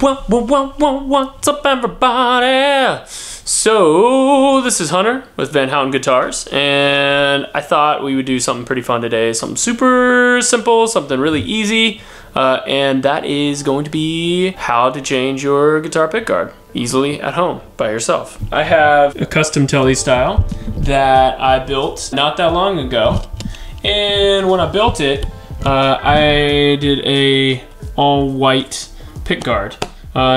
What's up, everybody? So this is Hunter with Van Houten Guitars, and I thought we would do something pretty fun today. Something super simple, something really easy, and that is going to be how to change your guitar pickguard easily at home by yourself. I have a custom Tele style that I built not that long ago, and when I built it, I did a all-white pickguard.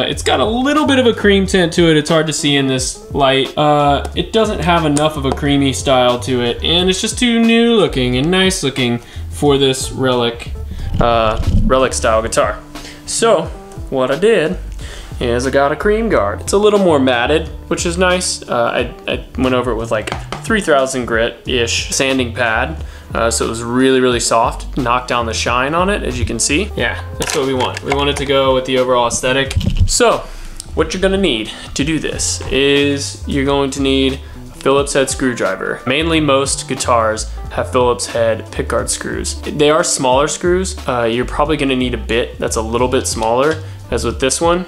It's got a little bit of a cream tint to it. It's hard to see in this light. It doesn't have enough of a creamy style to it, and it's just too new looking and nice looking for this relic style guitar. So what I did is I got a cream guard. It's a little more matted, which is nice. I went over it with like 3000 grit-ish sanding pad. So it was really soft, knocked down the shine on it, as you can see. Yeah, that's what we want. We want it to go with the overall aesthetic. So what you're gonna need to do this is you're going to need a Phillips head screwdriver. Mainly most guitars have Phillips head pickguard screws. They are smaller screws. You're probably gonna need a bit that's a little bit smaller, as with this one.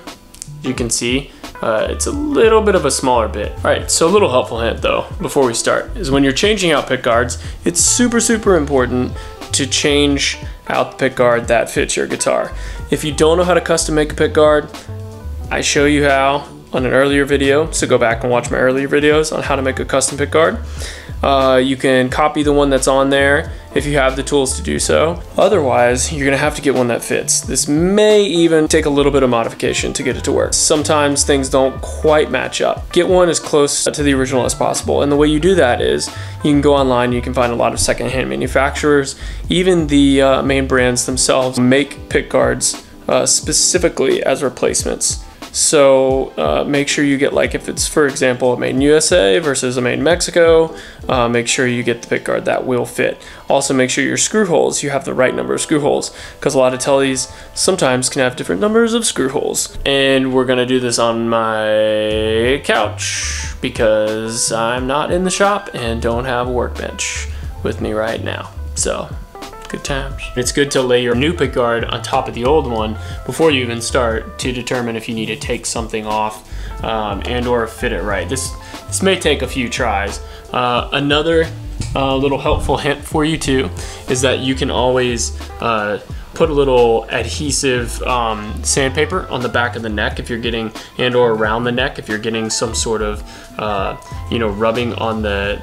You can see it's a little bit of a smaller bit. All right, so a little helpful hint though, before we start, is when you're changing out pickguards, it's super important to change out the pickguard that fits your guitar. If you don't know how to custom make a pickguard, I show you how on an earlier video, so go back and watch my earlier videos on how to make a custom pickguard. You can copy the one that's on there if you have the tools to do so. Otherwise, you're gonna have to get one that fits. This may even take a little bit of modification to get it to work. Sometimes things don't quite match up. Get one as close to the original as possible. And the way you do that is you can go online, you can find a lot of secondhand manufacturers. Even the main brands themselves make pickguards specifically as replacements. So make sure you get, like, if it's, for example, a made in USA versus a made in Mexico, make sure you get the pickguard that will fit. Also make sure your screw holes, you have the right number of screw holes, because a lot of teles sometimes can have different numbers of screw holes. And we're gonna do this on my couch because I'm not in the shop and don't have a workbench with me right now, so. Good times. It's good to lay your new pickguard on top of the old one before you even start to determine if you need to take something off and or fit it right. This may take a few tries. Another little helpful hint for you too is that you can always put a little adhesive sandpaper on the back of the neck if you're getting, and or around the neck if you're getting some sort of you know, rubbing on the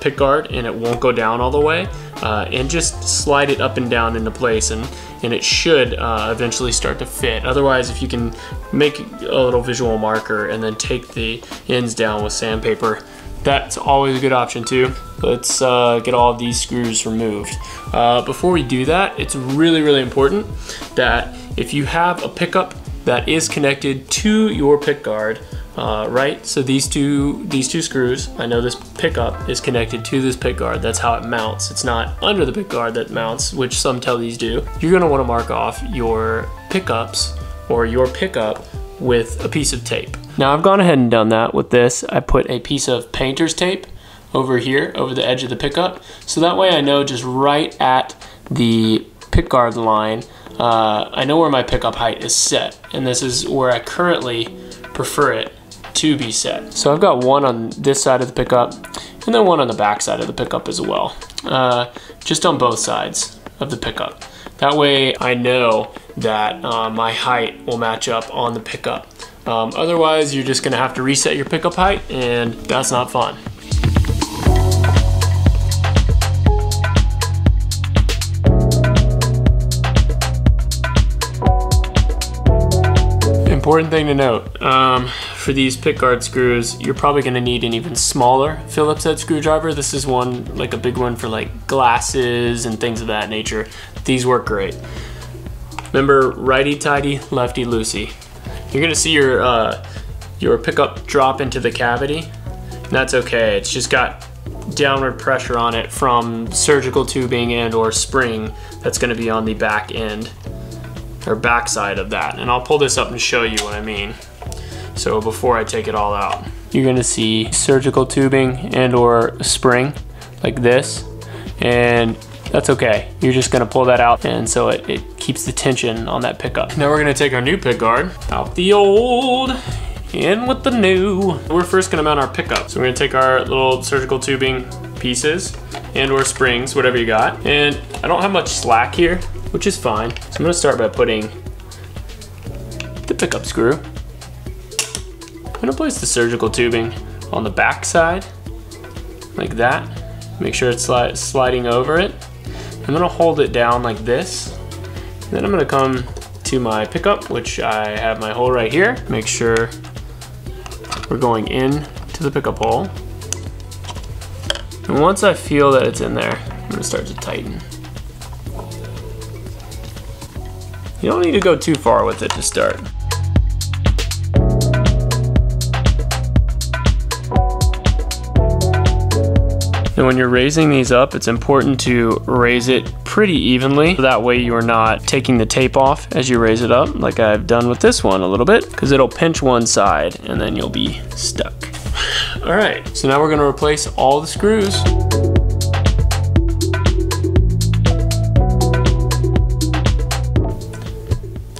pickguard, and it won't go down all the way, and just slide it up and down into place, and it should eventually start to fit. Otherwise, if you can make a little visual marker and then take the ends down with sandpaper, that's always a good option too. Let's get all of these screws removed. Before we do that, it's really important that if you have a pickup that is connected to your pickguard, right? So these two screws, I know this pickup is connected to this pickguard. That's how it mounts. It's not under the pickguard that mounts, which some teles do. You're gonna wanna mark off your pickups or your pickup with a piece of tape. Now I've gone ahead and done that with this. I put a piece of painter's tape over here, over the edge of the pickup. So that way I know just right at the pickguard line, I know where my pickup height is set. And this is where I currently prefer it to be set. So I've got one on this side of the pickup and then one on the back side of the pickup as well, just on both sides of the pickup. That way I know that my height will match up on the pickup. Otherwise you're just gonna have to reset your pickup height, and that's not fun. Important thing to note, for these pickguard screws, you're probably gonna need an even smaller Phillips head screwdriver. This is one, like a big one for like glasses and things of that nature. These work great. Remember, righty tighty, lefty loosey. You're gonna see your pickup drop into the cavity, and that's okay. It's just got downward pressure on it from surgical tubing and or spring that's gonna be on the back end, or backside of that. And I'll pull this up and show you what I mean. So before I take it all out, you're gonna see surgical tubing and or spring like this, and that's okay. You're just gonna pull that out, and so it keeps the tension on that pickup. Now we're gonna take our new pick guard, out the old, in with the new. We're first gonna mount our pickup. So we're gonna take our little surgical tubing pieces and or springs, whatever you got. And I don't have much slack here, which is fine. So I'm gonna start by putting the pickup screw. I'm gonna place the surgical tubing on the back side, like that. Make sure it's sliding over it. I'm gonna hold it down like this. And then I'm gonna come to my pickup, which I have my hole right here. Make sure we're going in to the pickup hole. And once I feel that it's in there, I'm gonna start to tighten. You don't need to go too far with it to start. And when you're raising these up, it's important to raise it pretty evenly. That way you are not taking the tape off as you raise it up, like I've done with this one a little bit, because it'll pinch one side and then you'll be stuck. All right, so now we're gonna replace all the screws.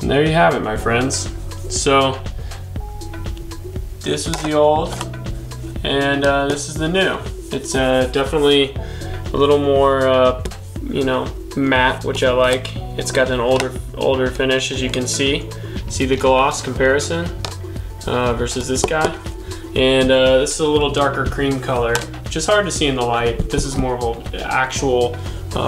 And there you have it, my friends. So this was the old, and this is the new. It's definitely a little more, you know, matte, which I like. It's got an older finish, as you can see. See the gloss comparison versus this guy. And this is a little darker cream color, which is hard to see in the light. This is more of an actual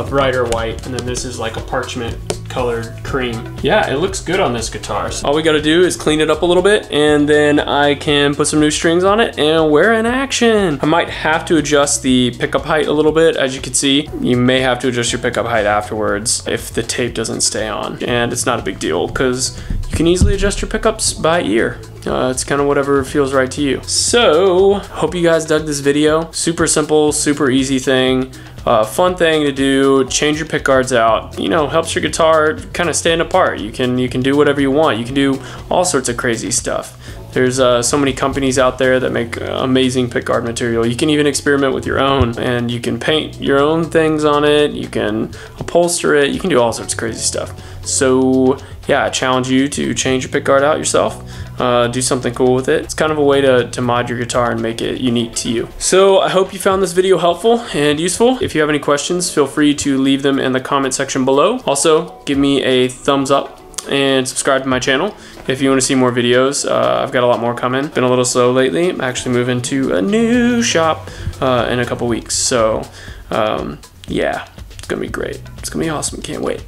brighter white, and then this is like a parchment colored cream. Yeah, it looks good on this guitar. So all we gotta do is clean it up a little bit, and then I can put some new strings on it and we're in action. I might have to adjust the pickup height a little bit. As you can see, you may have to adjust your pickup height afterwards if the tape doesn't stay on. And it's not a big deal because you can easily adjust your pickups by ear. It's kind of whatever feels right to you. So, hope you guys dug this video. Super simple, super easy thing. Fun thing to do, change your pick guards out, you know, helps your guitar kind of stand apart. You can do whatever you want. You can do all sorts of crazy stuff. There's so many companies out there that make amazing pick guard material. You can even experiment with your own, and you can paint your own things on it. You can upholster it. You can do all sorts of crazy stuff. So yeah, I challenge you to change your pick guard out yourself. Do something cool with it. It's kind of a way to mod your guitar and make it unique to you. So I hope you found this video helpful and useful. If you have any questions, feel free to leave them in the comment section below. Also, give me a thumbs up and subscribe to my channel if you want to see more videos. I've got a lot more coming. Been a little slow lately. I'm actually moving to a new shop in a couple weeks. So yeah, it's gonna be great. It's gonna be awesome, can't wait.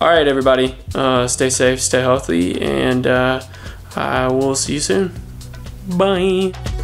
All right, everybody, stay safe, stay healthy, and I will see you soon. Bye.